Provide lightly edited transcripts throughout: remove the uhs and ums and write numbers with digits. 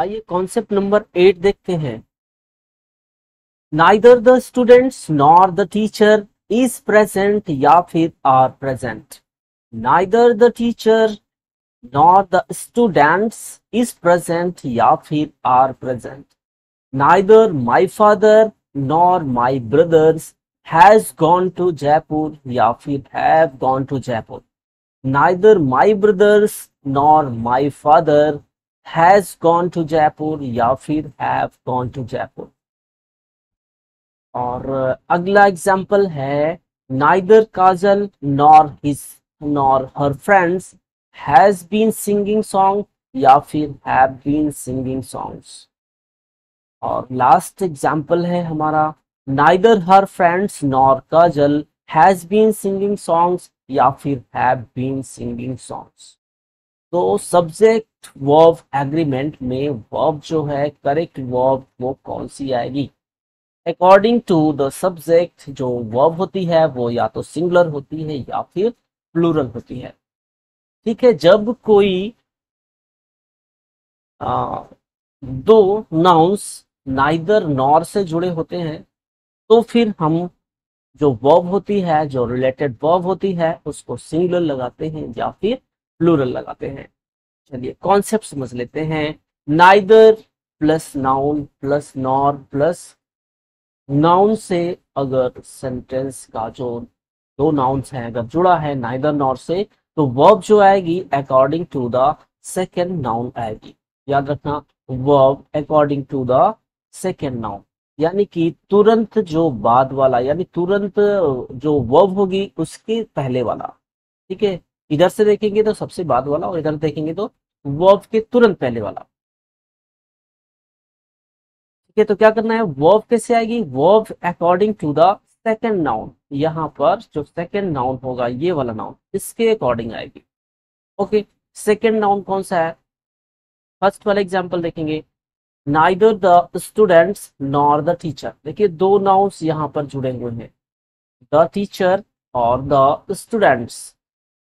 आइए concept number 8 देखते हैं। Neither the students nor the teacher is present या फिर are present. Neither the teacher nor the students is present या फिर are present. Neither my father nor my brothers has gone to Jaipur या फिर have gone to Jaipur. Neither my brothers nor my father has gone to Jaipur या फिर have gone to Jaipur. और अगला example है neither Kajal nor her friends has been singing song या फिर have been singing songs. और लास्ट एग्जाम्पल है हमारा neither her friends nor Kajal has been singing songs या फिर हैव बीन सिंगिंग सॉन्ग्स। तो सब्जेक्ट वर्ब एग्रीमेंट में वर्ब जो है करेक्ट वर्ब वो कौन सी आएगी? अकॉर्डिंग टू द सब्जेक्ट जो वर्ब होती है वो या तो सिंगुलर होती है या फिर प्लूरल होती है। ठीक है, जब कोई दो नाउंस नाइदर नॉर से जुड़े होते हैं तो फिर हम जो वर्ब होती है, जो रिलेटेड वर्ब होती है, उसको सिंगुलर लगाते हैं या फिर प्लूरल लगाते हैं। चलिए कॉन्सेप्ट समझ लेते हैं। Neither plus noun plus nor plus noun से अगर सेंटेंस का जो दो नाउन्स हैं अगर जुड़ा है नाइदर नॉर से तो वर्ब जो आएगी according to the second noun आएगी। याद रखना, verb according to the second noun यानी कि तुरंत जो बाद वाला यानी तुरंत जो वर्ब होगी उसके पहले वाला। ठीक है, इधर से देखेंगे तो सबसे बाद वाला और इधर देखेंगे तो वर्ब के तुरंत पहले वाला। ठीक है, तो क्या करना है, वर्ब कैसे आएगी, verb according to the second noun. यहाँ पर जो सेकेंड नाउन होगा ये वाला नाउन इसके अकॉर्डिंग आएगी। ओके, सेकेंड नाउन कौन सा है? फर्स्ट वाला एग्जाम्पल देखेंगे, neither the students nor the teacher. देखिए दो नाउन्स यहाँ पर जुड़े हुए हैं, द टीचर और द स्टूडेंट्स।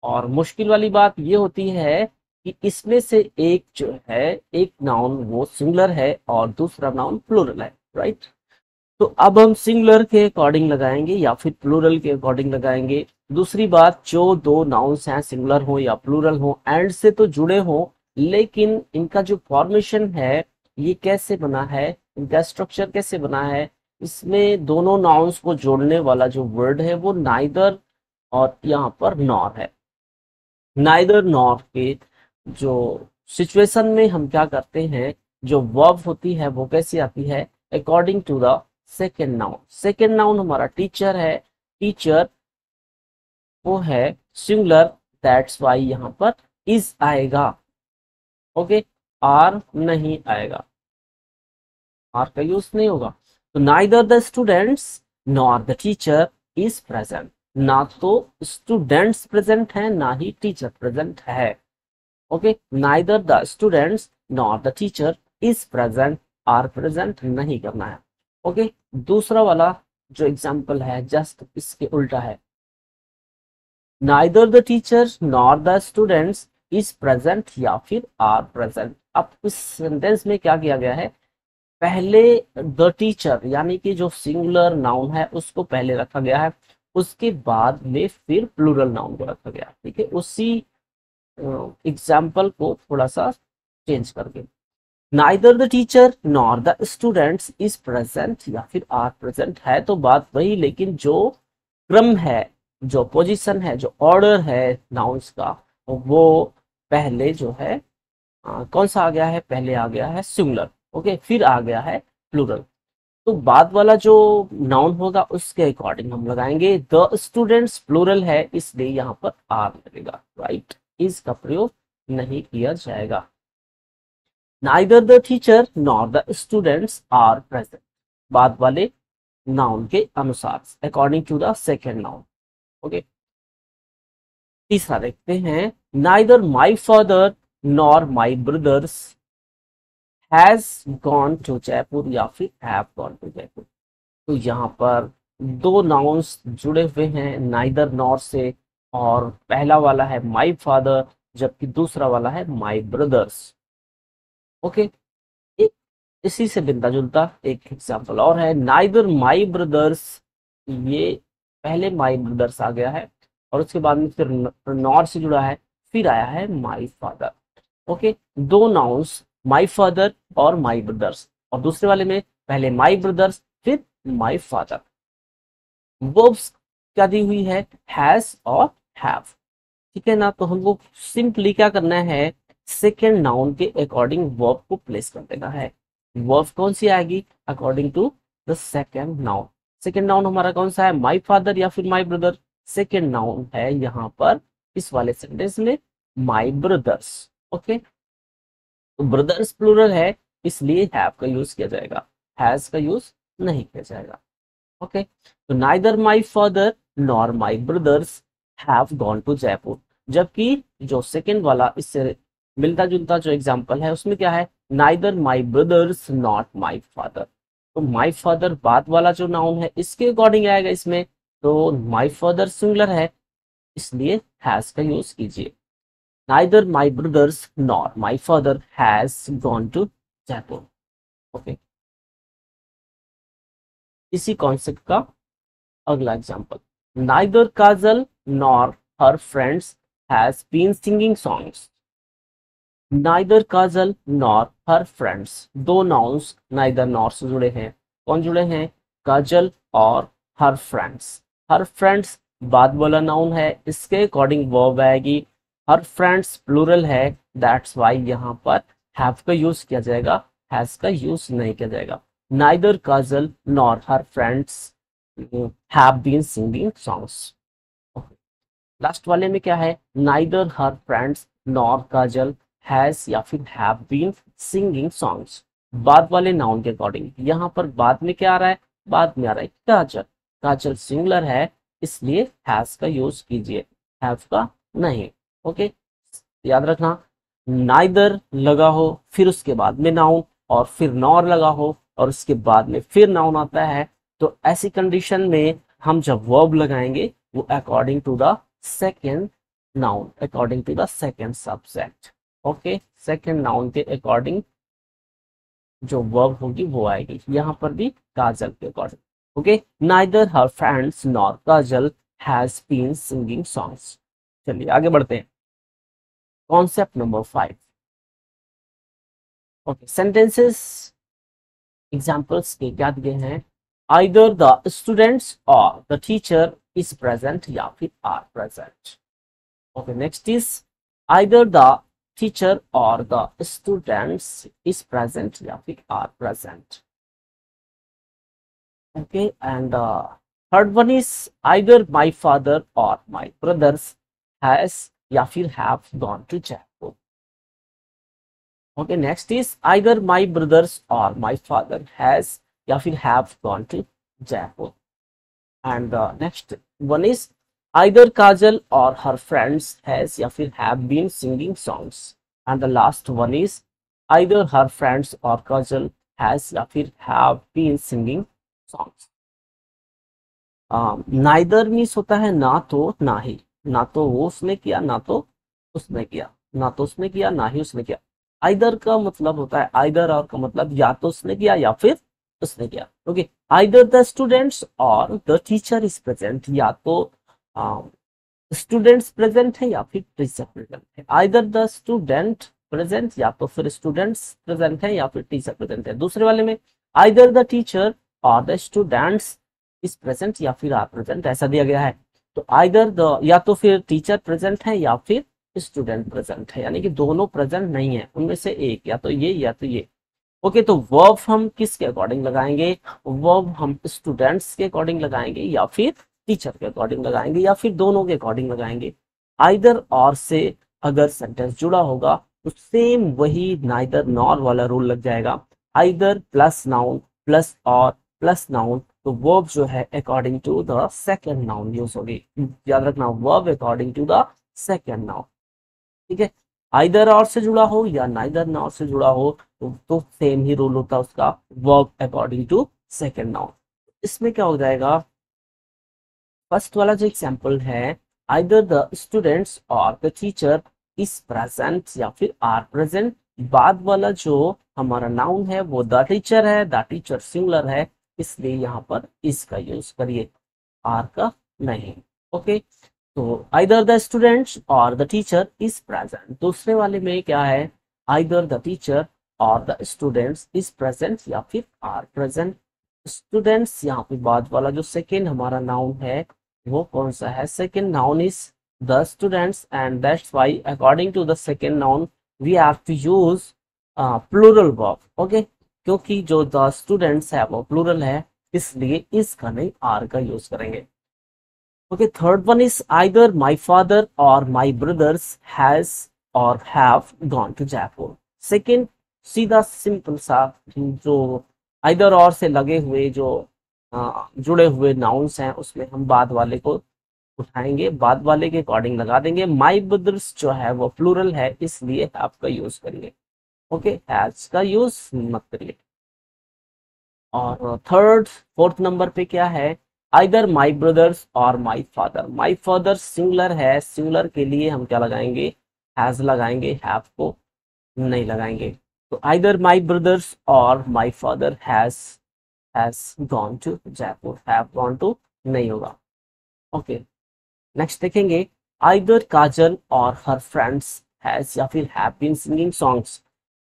और मुश्किल वाली बात ये होती है कि इसमें से एक जो है एक नाउन वो सिंगुलर है और दूसरा नाउन प्लूरल है, राइट। तो अब हम सिंगुलर के अकॉर्डिंग लगाएंगे या फिर प्लूरल के अकॉर्डिंग लगाएंगे। दूसरी बात, जो दो नाउन्स हैं सिंगुलर हो या प्लूरल हो एंड से तो जुड़े हों लेकिन इनका जो फॉर्मेशन है ये कैसे बना है, इनका स्ट्रक्चर कैसे बना है, इसमें दोनों नाउन्स को जोड़ने वाला जो वर्ड है वो नाइदर और यहाँ पर नॉर है। नाइदर नॉर के जो सिचुएशन में हम क्या करते हैं, जो वर्ब होती है वो कैसे आती है, according to the second noun. Second noun हमारा टीचर है, टीचर वो है सिंगुलर, दैट्स वाई यहाँ पर इज आएगा। ओके, आर नहीं आएगा, आर का यूज नहीं होगा। तो neither the students nor the teacher is present, ना तो स्टूडेंट्स प्रेजेंट है ना ही टीचर प्रेजेंट है। Okay, neither the students nor the teacher is present, are present नहीं करना है। ओके, दूसरा वाला जो एग्जाम्पल है जस्ट इसके उल्टा है, neither the teacher nor the students is present या फिर आर प्रेजेंट। अब इस सेंटेंस में क्या किया गया है, पहले द टीचर यानी कि जो सिंगुलर नाउन है उसको पहले रखा गया है, उसके बाद में फिर प्लूरल नाउन को रखा गया। ठीक है, उसी एग्जाम्पल को थोड़ा सा चेंज करके neither the teacher nor the students is present या फिर आर प्रेजेंट है तो बात वही, लेकिन जो क्रम है, जो पोजीशन है, जो ऑर्डर है नाउन्स का वो पहले जो है कौन सा आ गया है, पहले आ गया है सिंगुलर। ओके, फिर आ गया है प्लूरल। तो बाद वाला जो नाउन होगा उसके अकॉर्डिंग हम लगाएंगे। द स्टूडेंट्स प्लूरल है इसलिए यहाँ पर आर लगेगा, राइट, इसका प्रयोग नहीं किया जाएगा। Neither the teacher nor the students are present, बाद वाले नाउन के अनुसार according to the second noun. Okay, तीसरा देखते हैं, neither my father nor my brothers has gone to Jaipur या फिर हैव गॉन टू जयपुर। तो यहाँ पर दो नाउन्स जुड़े हुए हैं नाइदर नॉर से और पहला वाला है माई फादर जबकि दूसरा वाला है माई ब्रदर्स। ओके, इसी से मिलता जुलता एक एग्जाम्पल और है, नाइदर माई ब्रदर्स, ये पहले माई ब्रदर्स आ गया है और उसके बाद में फिर नॉर से जुड़ा है, फिर आया है माई फादर। ओके, दो नाउंस माई फादर और माई ब्रदर्स, और दूसरे वाले में पहले माई ब्रदर्स फिर माई फादर। वर्ब्स क्या दी हुई है, हैज और हैव, ठीक है ना। तो हमको सिंपली क्या करना है, सेकेंड नाउन के अकॉर्डिंग वर्ब को प्लेस कर देना है। वर्ब कौन सी आएगी, according to the second noun. Second noun हमारा कौन सा है, माई फादर या फिर माई ब्रदर। सेकेंड नाउन है यहाँ पर इस वाले सेंटेंस में माई ब्रदर्स। ओके, तो ब्रदर्स प्लूरल है इसलिए हैव का यूज किया जाएगा, हैज का यूज नहीं किया जाएगा। ओके, तो neither my father nor my brothers have gone to Jaipur. जबकि जो सेकेंड वाला इससे मिलता जुलता जो एग्जाम्पल है उसमें क्या है, neither my brothers not my father. तो माई फादर बाद वाला जो नाउन है इसके अकॉर्डिंग आएगा इसमें, तो माई फादर सिंगुलर है इसलिए हैज का यूज कीजिए। Neither my brothers not my father has gone to Jaipur. Okay, इसी कॉन्सेप्ट का अगला example, neither Kajal nor her friends has been singing songs. Neither Kajal nor her friends, दो नाउंस नाइदर नॉर से जुड़े हैं। कौन जुड़े हैं, काजल or her friends. Her friends बाद वाला नाउन है, इसके अकॉर्डिंग वर्ब आएगी। हर फ्रेंड्स प्लूरल है, दैट्स वाई यहाँ पर हैव का यूज किया जाएगा, हैज का यूज नहीं किया जाएगा। Neither Kajal nor her friends have been singing songs. Last वाले में क्या है, neither her friends nor Kajal has या फिर हैव बीन सिंगिंग सॉन्ग्स, बाद वाले नाउन के अकॉर्डिंग। यहाँ पर बाद में क्या आ रहा है, बाद में आ रहा है काजल। काजल सिंगुलर है इसलिए हैज का यूज कीजिए, हैव का नहीं। ओके, याद रखना, नाइदर लगा हो फिर उसके बाद में नाउन, और फिर नॉर लगा हो और उसके बाद में फिर नाउन आता है, तो ऐसी कंडीशन में हम जब वर्ब लगाएंगे वो according to the second noun, according to the second subject. Okay, second noun के अकॉर्डिंग जो वर्ब होगी वो आएगी, यहाँ पर भी काजल के according. Okay, neither her friends nor Kajal has been singing songs. चलिए आगे बढ़ते हैं, concept number 5। Okay, sentences examples के क्या दिए हैं, either the students or the teacher is present या फिर are present. Okay, next is either the teacher और द स्टूडेंट्स इज प्रेजेंट या फिर are present. Okay, and third one is either my father और माई ब्रदर्स हैज या फिर have gone to Jaipur. Okay, next is either my brothers or my father has या फिर have gone to Jaipur. And next one is either Kajal or her friends has या फिर have been singing songs. And the last one is either her friends or Kajal has या फिर have been singing songs. Neither means होता है ना तो ना ही, ना तो वो उसने किया ना तो उसने किया, ना तो उसने किया ना ही उसने किया। आइदर का मतलब होता है, आइदर और का मतलब या तो उसने किया या फिर उसने किया। Okay, either the students or the teacher is present, या तो स्टूडेंट्स प्रेजेंट है या फिर टीचर प्रेजेंट है। आइदर द स्टूडेंट प्रेजेंट, या तो फिर स्टूडेंट्स प्रेजेंट है या फिर टीचर प्रेजेंट है। दूसरे वाले में आइदर द टीचर और द स्टूडेंट्स इज प्रेजेंट या फिर आर प्रेजेंट, ऐसा दिया गया है। तो आइदर द, या तो फिर टीचर प्रेजेंट है या फिर स्टूडेंट प्रेजेंट है, यानी कि दोनों प्रेजेंट नहीं है, उनमें से एक, या तो ये या तो ये। ओके, तो वर्ब हम किसके अकॉर्डिंग लगाएंगे, वर्ब हम स्टूडेंट्स के अकॉर्डिंग लगाएंगे या फिर टीचर के अकॉर्डिंग लगाएंगे या फिर दोनों के अकॉर्डिंग लगाएंगे। आइदर और से अगर सेंटेंस जुड़ा होगा तो सेम वही नाइदर नॉर वाला रूल लग जाएगा, either plus noun plus or plus noun, तो वर्ब जो है according to the second noun use होगी। याद रखना, verb according to the second noun, ठीक है। आइदर और से जुड़ा हो या नाइदर नॉर से जुड़ा हो तो सेम ही रूल होता है उसका, verb according to second noun. इसमें क्या हो जाएगा, फर्स्ट वाला जो एग्जाम्पल है either the students or the teacher is present या फिर आर प्रेजेंट, बाद वाला जो हमारा नाउन है वो द टीचर है, द टीचर सिंगुलर है, इसलिए यहाँ पर इसका यूज करिए, आर का नहीं। ओके, तो either the students or the teacher is present. दूसरे वाले में क्या है, आइदर द टीचर और द स्टूडेंट्स इज प्रेजेंट या फिर आर प्रेजेंट। स्टूडेंट्स यहाँ पे बाद वाला जो सेकेंड हमारा नाउन है वो कौन सा है, second noun is the students and that's why according to the second noun we have to use plural verb. Okay, क्योंकि जो द स्टूडेंट्स है वो प्लूरल है, इसलिए इसका नहीं आर का यूज करेंगे। Okay, third one is either my father और my brothers has or have gone to Jaipur. Second सीधा सिंपल सा जो आइदर और से लगे हुए जो जुड़े हुए नाउन्स हैं उसमें हम बाद वाले को उठाएंगे, बाद वाले के अकॉर्डिंग लगा देंगे। माई ब्रदर्स जो है वो प्लूरल है, इसलिए आपका यूज करेंगे। ओके, हैज का यूज मत करिए। और थर्ड फोर्थ नंबर पे क्या है, either my brothers or my father. My father singular है, सिंगुलर के लिए हम क्या लगाएंगे, हैज लगाएंगे, हैव को नहीं लगाएंगे। तो either my brothers or my father has gone to Jaipur, have gone to नहीं होगा। ओके, नेक्स्ट देखेंगे either Kajal or her friends has या फिर हैव बीन सिंगिंग सॉन्ग्स।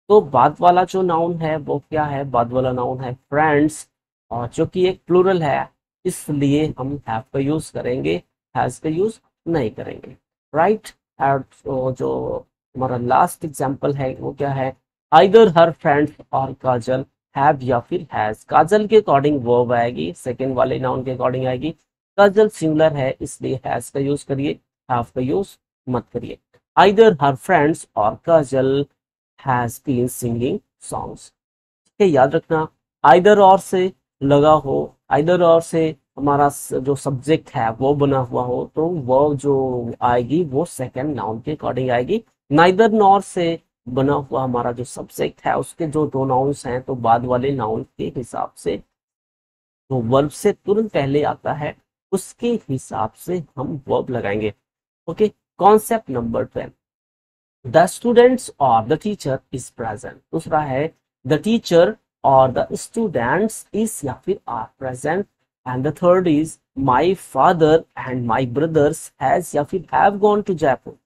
तो बाद वाला जो नाउन है वो क्या है, बाद वाला नाउन है फ्रेंड्स और जो कि एक प्लूरल है, इसलिए हम हैव का यूज करेंगे, हैज का यूज नहीं करेंगे। राइट, जो हमारा लास्ट एग्जांपल है वो क्या है, either her friends or Kajal have या फिर हैज। काजल के अकॉर्डिंग वर्ब आएगी, सेकेंड वाले नाउन के अकॉर्डिंग आएगी। काजल सिंगुलर है, इसलिए हैज का यूज करिए, हैव का यूज मत करिए। Either her friends or Kajal has been singing songs. ठीक है, याद रखना आइदर और से लगा हो, आइदर और से हमारा जो सब्जेक्ट है वो बना हुआ हो, तो वो जो आएगी वो सेकेंड नाउन के अकॉर्डिंग आएगी। नाइदर नॉर से बना हुआ हमारा जो सब्जेक्ट है उसके जो दो नाउन्स हैं तो बाद वाले नाउन के हिसाब से जो वर्ब से तुरंत पहले आता है उसके हिसाब से हम वर्ब लगाएंगे। Okay, concept number 10, the students or the teacher is present. दूसरा है द टीचर और द स्टूडेंट्स इज या फिर are present. And the third is my father and my brothers has या फिर हैव गॉन टू जयपुर।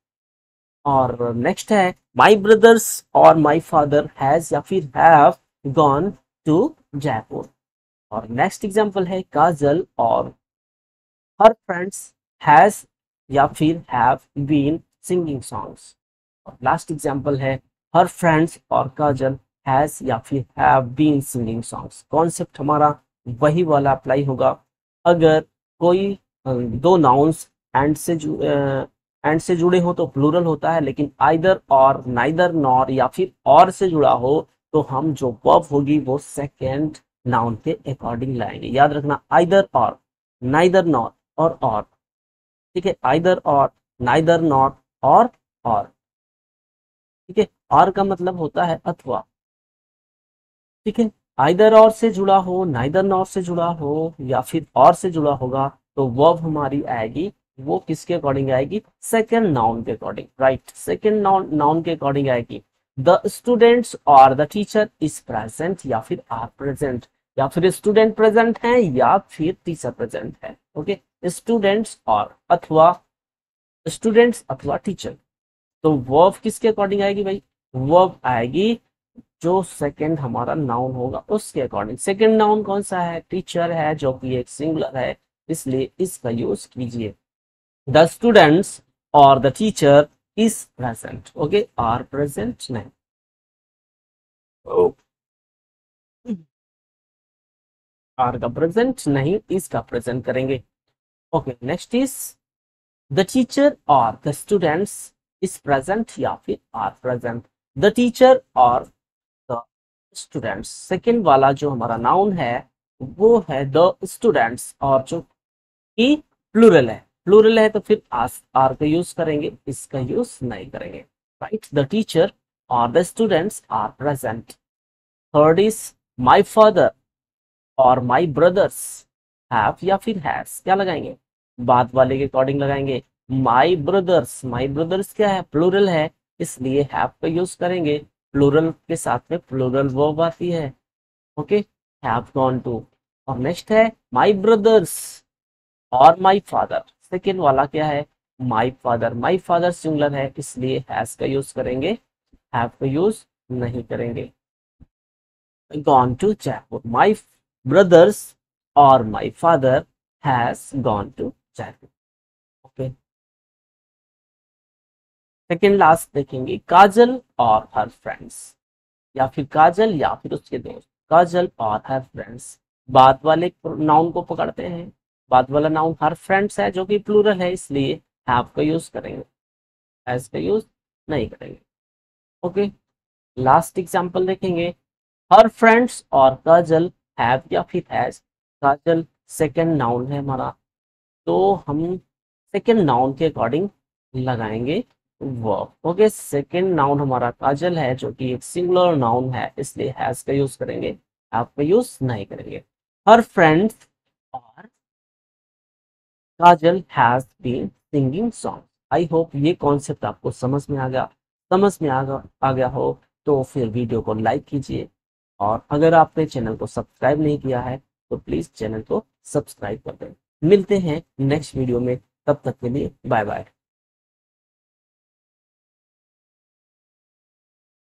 और next है my brothers or my father has या फिर हैव गॉन टू जयपुर। और नेक्स्ट एग्जाम्पल है काजल और हर फ्रेंड्स हैज या फिर हैव बीन सिंगिंग सॉन्ग्स। और लास्ट एग्जाम्पल है her friends or Kajal has या फिर have been singing songs. Concept हमारा वही वाला अप्लाई होगा, अगर कोई दो नाउन्स एंड से जुड़े हो तो प्लूरल होता है, लेकिन आइदर और नाइदर नॉर या फिर और से जुड़ा हो तो हम जो वर्ब होगी वो सेकेंड नाउन के अकॉर्डिंग लाएंगे। याद रखना आइदर और नाइदर नॉर और ठीक है, आइदर और नाइदर नॉर और ठीक है, और का मतलब होता है अथवा। ठीक है, आइदर और से जुड़ा हो, नाइदर नॉर से जुड़ा हो या फिर और से जुड़ा होगा तो वर्ब हमारी आएगी वो किसके अकॉर्डिंग आएगी, सेकेंड नाउन के अकॉर्डिंग। राइट, सेकेंड नाउन के अकॉर्डिंग आएगी। The students or the teacher is present या फिर आर प्रेजेंट, या फिर स्टूडेंट प्रेजेंट है या फिर टीचर प्रेजेंट है। ओके, स्टूडेंट्स और अथवा, स्टूडेंट्स अथवा टीचर। तो वर्ब किसके अकॉर्डिंग आएगी भाई, वर्ब आएगी जो सेकंड हमारा नाउन होगा उसके अकॉर्डिंग। सेकंड नाउन कौन सा है, टीचर है जो कि एक सिंगुलर है, इसलिए इसका यूज कीजिए। The students or the teacher is present. Okay, are present नहीं। आर का प्रेजेंट नहीं, इसका प्रेजेंट करेंगे। Okay, next is the teacher और द स्टूडेंट्स इज प्रेजेंट या फिर आर प्रेजेंट। द टीचर और द स्टूडेंट्स, सेकेंड वाला जो हमारा नाउन है वो है द स्टूडेंट्स और जो कि प्लूरल है, प्लूरल है तो फिर आर का यूज करेंगे, इसका यूज नहीं करेंगे। राइट, द टीचर और the students are present. Third is my father और माई ब्रदर्स हैव या फिर हैज, क्या लगाएंगे, बाद वाले के अकॉर्डिंग लगाएंगे। माई ब्रदर्स क्या है, प्लूरल है, इसलिए हैव का यूज करेंगे। प्लूरल के साथ में प्लूरल वर्ब आती है। Okay, have gone to. और नेक्स्ट है my brothers or my father. Second वाला क्या है? My father. My father singular है इसलिए हैज का यूज करेंगे, हैव का यूज नहीं करेंगे। Gone to Jaipur. My brothers or my father has gone to Jaipur. Okay, second last देखेंगे काजल और हर फ्रेंड्स, या फिर काजल या फिर उसके दोस्त। काजल और हर फ्रेंड्स बाद वाले नाउन को पकड़ते हैं, बाद वाला नाउन हर फ्रेंड्स है जो कि प्लूरल है इसलिए हैव का यूज करेंगे, हैज का यूज नहीं करेंगे। ओके, लास्ट एग्जांपल देखेंगे हर फ्रेंड्स और काजल, हैव या फिर हैज। काजल सेकंड नाउन है हमारा, तो हम सेकंड नाउन के अकॉर्डिंग लगाएंगे वर्ब। ओके, सेकंड नाउन हमारा काजल है जो कि एक सिंगुलर नाउन है इसलिए हैज का यूज करेंगे, हैव का यूज नहीं करेंगे। Her friends or Kajal has been singing song. I hope ये कॉन्सेप्ट आपको समझ में आ गया हो तो फिर वीडियो को लाइक कीजिए, और अगर आपने चैनल को सब्सक्राइब नहीं किया है तो प्लीज चैनल को सब्सक्राइब कर दें। मिलते हैं नेक्स्ट वीडियो में, तब तक के लिए बाय बाय।